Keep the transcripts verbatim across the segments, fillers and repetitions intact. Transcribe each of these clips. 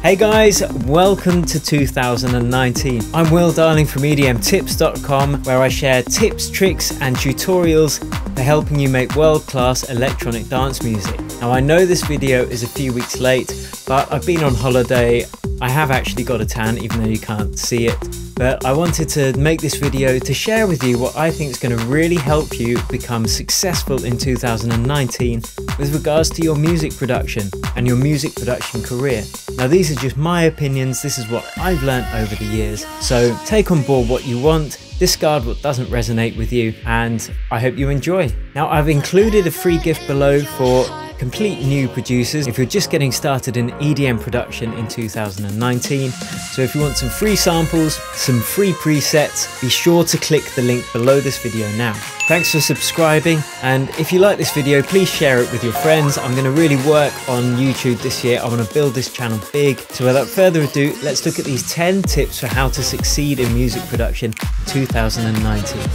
Hey guys, welcome to two thousand nineteen. I'm Will Darling from E D M tips dot com, where I share tips, tricks and tutorials for helping you make world-class electronic dance music. Now I know this video is a few weeks late, but I've been on holiday. I have actually got a tan, even though you can't see it. But I wanted to make this video to share with you what I think is going to really help you become successful in two thousand nineteen with regards to your music production and your music production career. Now these are just my opinions, this is what I've learned over the years, so take on board what you want, discard what doesn't resonate with you, and I hope you enjoy. Now I've included a free gift below for complete new producers if you're just getting started in E D M production in two thousand nineteen. So if you want some free samples, some free presets, be sure to click the link below this video now. Thanks for subscribing, and if you like this video, please share it with your friends. I'm going to really work on YouTube this year. I want to build this channel big. So without further ado, let's look at these ten tips for how to succeed in music production in two thousand nineteen.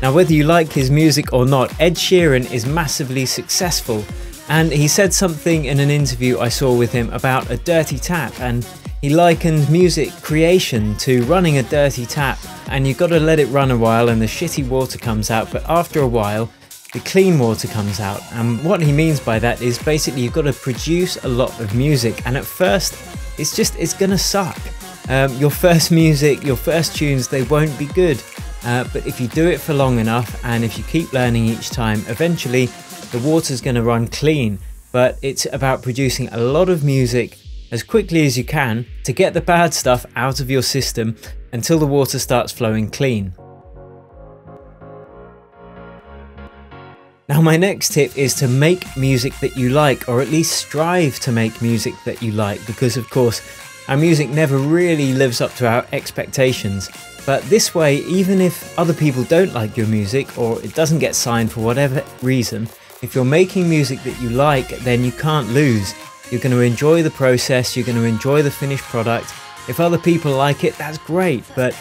Now, whether you like his music or not, Ed Sheeran is massively successful, and he said something in an interview I saw with him about a dirty tap, and he likened music creation to running a dirty tap, and you've got to let it run a while and the shitty water comes out, but after a while the clean water comes out. And what he means by that is basically you've got to produce a lot of music, and at first it's just it's gonna suck. Um, your first music, your first tunes, they won't be good. Uh, but if you do it for long enough and if you keep learning each time, eventually the water's going to run clean. But it's about producing a lot of music as quickly as you can to get the bad stuff out of your system until the water starts flowing clean. Now my next tip is to make music that you like, or at least strive to make music that you like, because of course our music never really lives up to our expectations. But this way, even if other people don't like your music or it doesn't get signed for whatever reason, if you're making music that you like, then you can't lose. You're going to enjoy the process, you're going to enjoy the finished product. If other people like it, that's great, but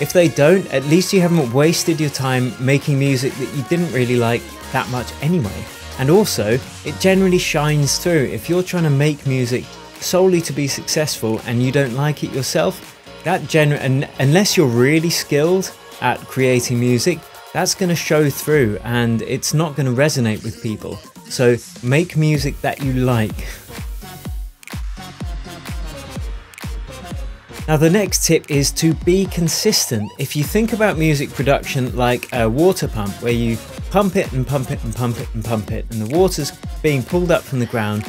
if they don't, at least you haven't wasted your time making music that you didn't really like that much anyway. And also, it generally shines through. If you're trying to make music solely to be successful and you don't like it yourself, That gener- and unless you're really skilled at creating music, that's going to show through and it's not going to resonate with people. So make music that you like. Now the next tip is to be consistent. If you think about music production like a water pump, where you pump it and pump it and pump it and pump it, and the water's being pulled up from the ground,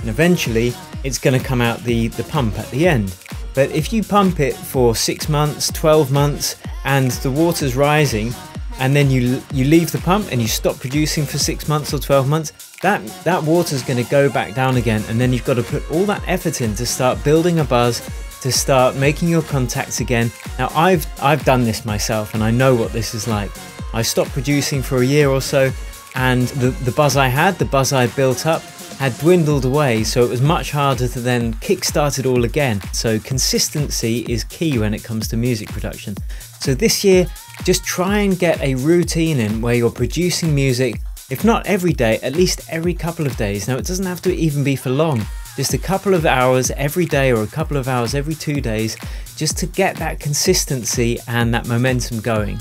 and eventually it's going to come out the, the pump at the end. But if you pump it for six months, twelve months, and the water's rising, and then you you leave the pump and you stop producing for six months or twelve months, that, that water's going to go back down again, and then you've got to put all that effort in to start building a buzz, to start making your contacts again. Now I've, I've done this myself and I know what this is like. I stopped producing for a year or so, and the, the buzz I had, the buzz I built up, had dwindled away, so it was much harder to then kickstart it all again. So consistency is key when it comes to music production. So this year, just try and get a routine in where you're producing music, if not every day, at least every couple of days. Now it doesn't have to even be for long, just a couple of hours every day or a couple of hours every two days, just to get that consistency and that momentum going.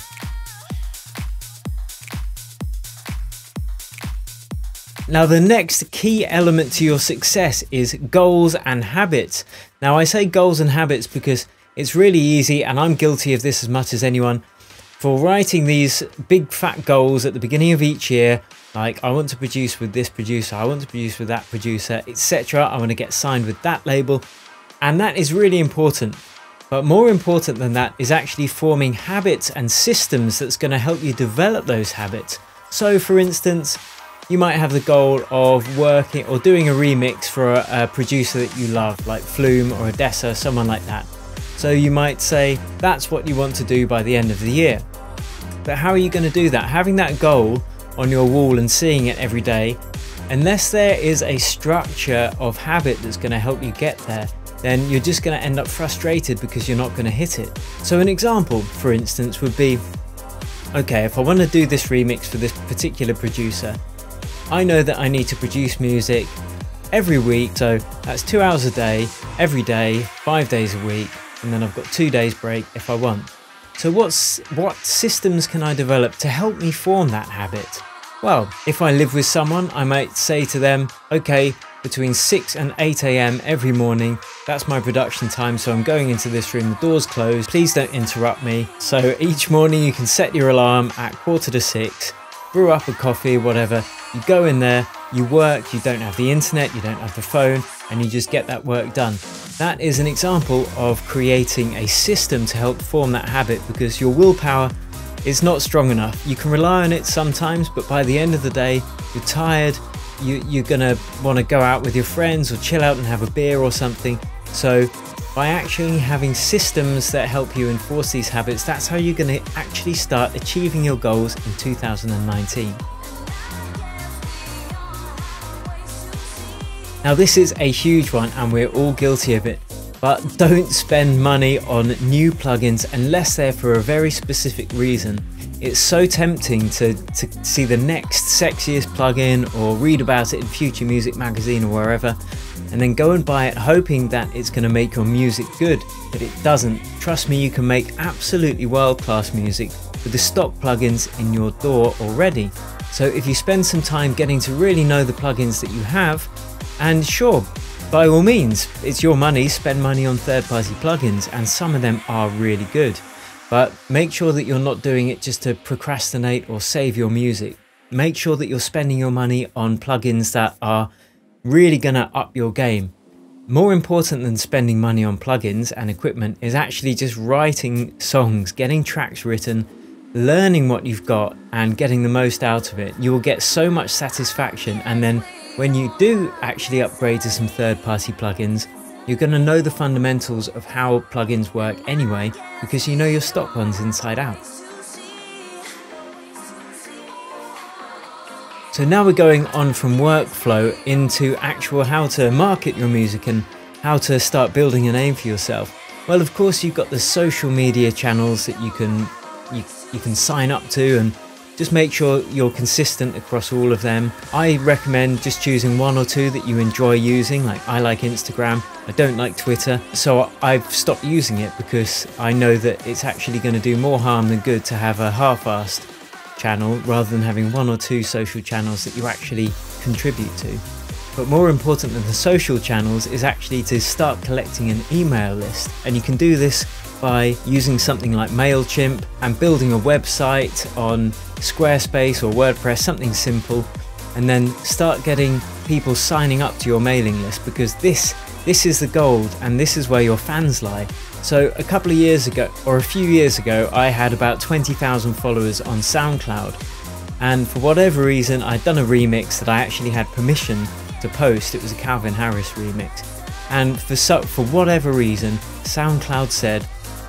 Now the next key element to your success is goals and habits. Now I say goals and habits because it's really easy, and I'm guilty of this as much as anyone, for writing these big fat goals at the beginning of each year, like I want to produce with this producer, I want to produce with that producer, et cetera. I want to get signed with that label, and that is really important. But more important than that is actually forming habits and systems that's going to help you develop those habits. So for instance, you might have the goal of working or doing a remix for a, a producer that you love, like Flume or Odessa, someone like that. So you might say that's what you want to do by the end of the year. But how are you going to do that? Having that goal on your wall and seeing it every day, unless there is a structure of habit that's going to help you get there, then you're just going to end up frustrated because you're not going to hit it. So an example, for instance, would be okay, if I want to do this remix for this particular producer, I know that I need to produce music every week, so that's two hours a day, every day, five days a week, and then I've got two days break if I want. So what's, what systems can I develop to help me form that habit? Well, if I live with someone, I might say to them, okay, between six and eight a m every morning, that's my production time, so I'm going into this room, the door's closed, please don't interrupt me. So each morning you can set your alarm at quarter to six, brew up a coffee, whatever, you go in there, you work, you don't have the internet, you don't have the phone, and you just get that work done. That is an example of creating a system to help form that habit, because your willpower is not strong enough. You can rely on it sometimes, but by the end of the day, you're tired, you, you're gonna wanna go out with your friends or chill out and have a beer or something. So by actually having systems that help you enforce these habits, that's how you're gonna actually start achieving your goals in two thousand nineteen. Now this is a huge one and we're all guilty of it, but don't spend money on new plugins unless they're for a very specific reason. It's so tempting to, to see the next sexiest plugin or read about it in Future Music Magazine or wherever, and then go and buy it hoping that it's going to make your music good, but it doesn't. Trust me, you can make absolutely world-class music with the stock plugins in your door already. So if you spend some time getting to really know the plugins that you have, and sure, by all means, it's your money, spend money on third-party plugins, and some of them are really good. But make sure that you're not doing it just to procrastinate or save your music. Make sure that you're spending your money on plugins that are really gonna up your game. More important than spending money on plugins and equipment is actually just writing songs, getting tracks written, learning what you've got, and getting the most out of it. You will get so much satisfaction, and then when you do actually upgrade to some third-party plugins, you're going to know the fundamentals of how plugins work anyway, because you know your stock ones inside out. So now we're going on from workflow into actual how to market your music and how to start building a name for yourself. Well, of course, you've got the social media channels that you can you, you can sign up to, and just make sure you're consistent across all of them. I recommend just choosing one or two that you enjoy using. Like, I like Instagram, I don't like Twitter, so I've stopped using it because I know that it's actually going to do more harm than good to have a half-assed channel rather than having one or two social channels that you actually contribute to. But more important than the social channels is actually to start collecting an email list, and you can do this by using something like MailChimp and building a website on Squarespace or WordPress, something simple, and then start getting people signing up to your mailing list, because this this is the gold and this is where your fans lie. So a couple of years ago, or a few years ago, I had about twenty thousand followers on SoundCloud, and for whatever reason I'd done a remix that I actually had permission to post. It was a Calvin Harris remix, and for, so, for whatever reason SoundCloud said,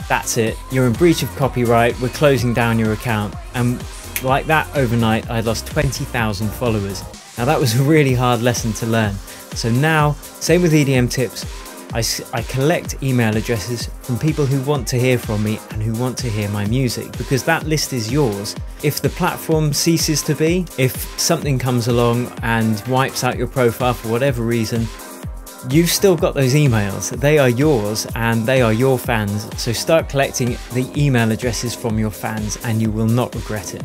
that's it, you're in breach of copyright, we're closing down your account. And like that, overnight I lost twenty thousand followers. Now that was a really hard lesson to learn. So now, same with E D M Tips, I, I collect email addresses from people who want to hear from me and who want to hear my music, because that list is yours. If the platform ceases to be, if something comes along and wipes out your profile for whatever reason, you've still got those emails. They are yours and they are your fans. So start collecting the email addresses from your fans and you will not regret it.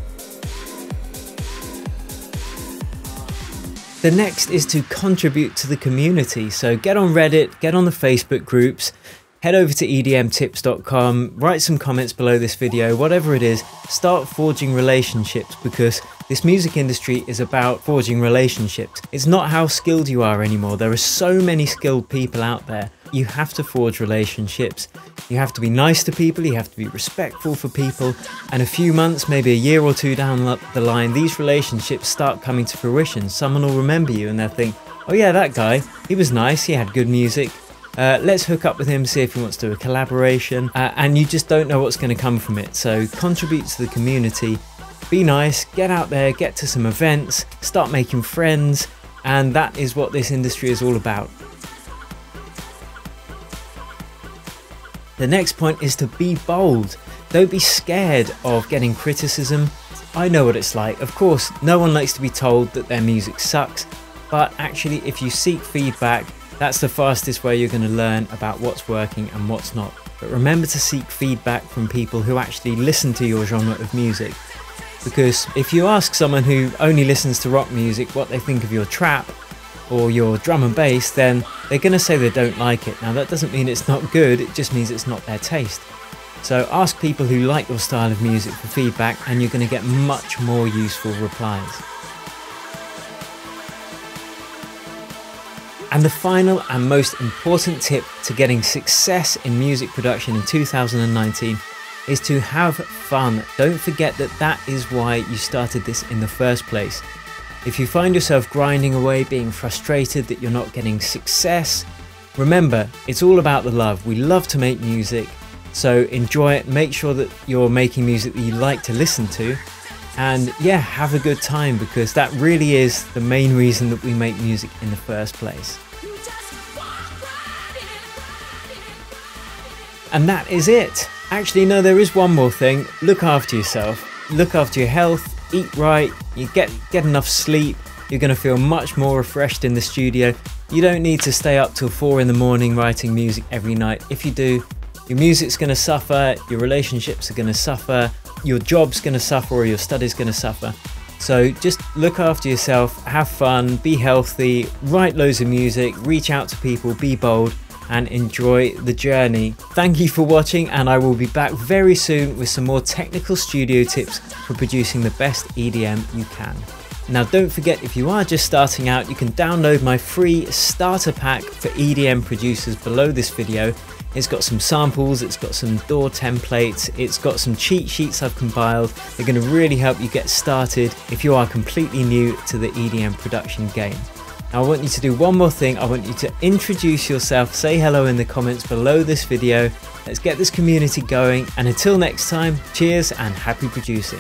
The next is to contribute to the community. So get on Reddit, get on the Facebook groups, head over to E D M tips dot com, write some comments below this video, whatever it is, start forging relationships, because this music industry is about forging relationships. It's not how skilled you are anymore. There are so many skilled people out there. You have to forge relationships. You have to be nice to people, you have to be respectful for people, and a few months, maybe a year or two down the line, these relationships start coming to fruition. Someone will remember you and they'll think, oh yeah, that guy, he was nice, he had good music. Uh, let's hook up with him, see if he wants to do a collaboration, uh, and you just don't know what's going to come from it. So contribute to the community, be nice, get out there, get to some events, start making friends, and that is what this industry is all about. The next point is to be bold. Don't be scared of getting criticism. I know what it's like. Of course, no one likes to be told that their music sucks, but actually if you seek feedback, that's the fastest way you're going to learn about what's working and what's not. But remember to seek feedback from people who actually listen to your genre of music. Because if you ask someone who only listens to rock music what they think of your trap or your drum and bass, then they're going to say they don't like it. Now that doesn't mean it's not good, it just means it's not their taste. So ask people who like your style of music for feedback and you're going to get much more useful replies. And the final and most important tip to getting success in music production in two thousand nineteen is to have fun. Don't forget that that is why you started this in the first place. If you find yourself grinding away, being frustrated that you're not getting success, remember, it's all about the love. We love to make music, so enjoy it. Make sure that you're making music that you like to listen to. And yeah, have a good time, because that really is the main reason that we make music in the first place. And that is it. Actually, no, there is one more thing. Look after yourself. Look after your health. Eat right. You get, get enough sleep. You're going to feel much more refreshed in the studio. You don't need to stay up till four in the morning writing music every night. If you do, your music's going to suffer. Your relationships are going to suffer. Your job's going to suffer, or your study's going to suffer. So just look after yourself, have fun, be healthy, write loads of music, reach out to people, be bold, and enjoy the journey. Thank you for watching, and I will be back very soon with some more technical studio tips for producing the best E D M you can. Now don't forget, if you are just starting out, you can download my free starter pack for E D M producers below this video. It's got some samples, it's got some door templates, it's got some cheat sheets I've compiled. They're going to really help you get started if you are completely new to the E D M production game. Now I want you to do one more thing. I want you to introduce yourself, say hello in the comments below this video. Let's get this community going, and until next time, cheers and happy producing.